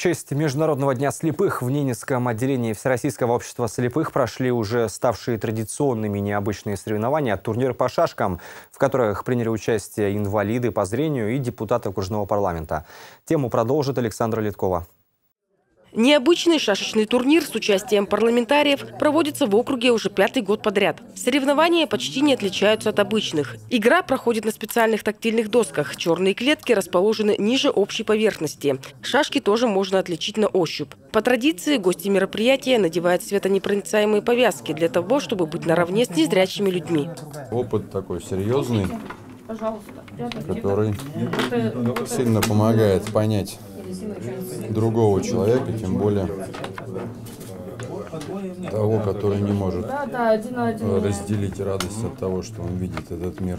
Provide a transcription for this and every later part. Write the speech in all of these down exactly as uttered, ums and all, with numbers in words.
В честь Международного дня слепых в Ненецком отделении Всероссийского общества слепых прошли уже ставшие традиционными необычные соревнования турниры по шашкам, в которых приняли участие инвалиды по зрению и депутаты окружного парламента. Тему продолжит Александра Литкова. Необычный шашечный турнир с участием парламентариев проводится в округе уже пятый год подряд. Соревнования почти не отличаются от обычных. Игра проходит на специальных тактильных досках. Черные клетки расположены ниже общей поверхности. Шашки тоже можно отличить на ощупь. По традиции гости мероприятия надевают светонепроницаемые повязки для того, чтобы быть наравне с незрячими людьми. Опыт такой серьезный, который сильно помогает понять другого человека, тем более того, который не может разделить радость от того, что он видит этот мир.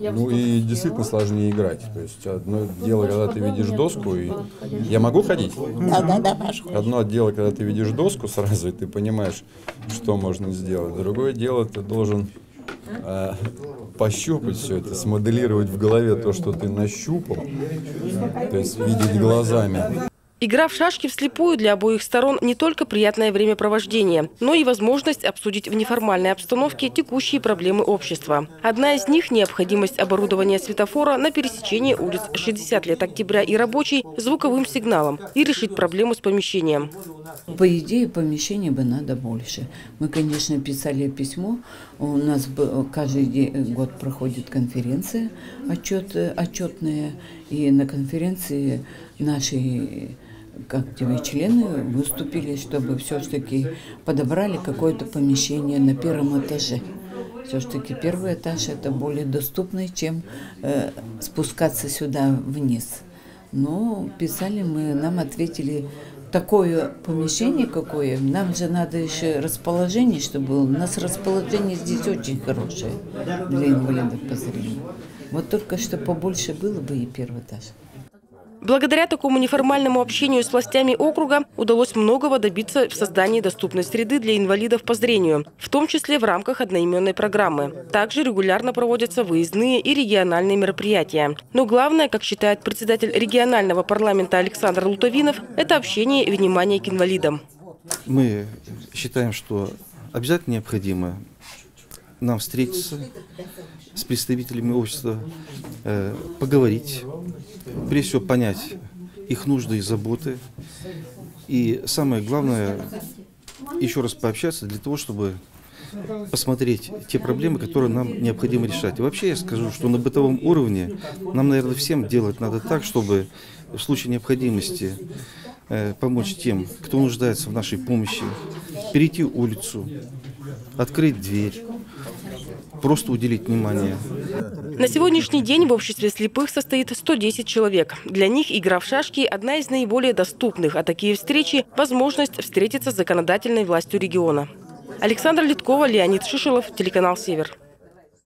Ну и действительно сложнее играть. То есть одно дело, когда ты видишь доску, и... Я могу ходить? Одно дело, когда ты видишь доску сразу, и ты понимаешь, что можно сделать. Другое дело, ты должен... пощупать все это, смоделировать в голове то, что ты нащупал, то есть видеть глазами. Игра в шашки вслепую для обоих сторон не только приятное времяпровождение, но и возможность обсудить в неформальной обстановке текущие проблемы общества. Одна из них – необходимость оборудования светофора на пересечении улиц шестьдесят лет октября и Рабочей звуковым сигналом и решить проблему с помещением. По идее, помещений бы надо больше. Мы, конечно, писали письмо. У нас каждый год проходит конференция, отчет, отчетная, и на конференции наши... как тебе члены выступили, чтобы все-таки подобрали какое-то помещение на первом этаже. Все-таки первый этаж это более доступный, чем э, спускаться сюда вниз. Но писали мы, нам ответили, такое помещение какое, нам же надо еще расположение, чтобы было. У нас расположение здесь очень хорошее для инвалидов по зрению. Вот только что побольше было бы и первый этаж. Благодаря такому неформальному общению с властями округа удалось многого добиться в создании доступной среды для инвалидов по зрению, в том числе в рамках одноименной программы. Также регулярно проводятся выездные и региональные мероприятия. Но главное, как считает председатель регионального парламента Александр Лутовинов, это общение и внимание к инвалидам. Мы считаем, что обязательно необходимо нам встретиться с представителями общества, поговорить, прежде всего понять их нужды и заботы. И самое главное, еще раз пообщаться для того, чтобы посмотреть те проблемы, которые нам необходимо решать. И вообще я скажу, что на бытовом уровне нам, наверное, всем делать надо так, чтобы в случае необходимости помочь тем, кто нуждается в нашей помощи, перейти улицу, открыть дверь, просто уделить внимание. На сегодняшний день в обществе слепых состоит сто десять человек. Для них игра в шашки – одна из наиболее доступных, а такие встречи – возможность встретиться с законодательной властью региона. Александра Литкова, Леонид Шишелов, телеканал «Север».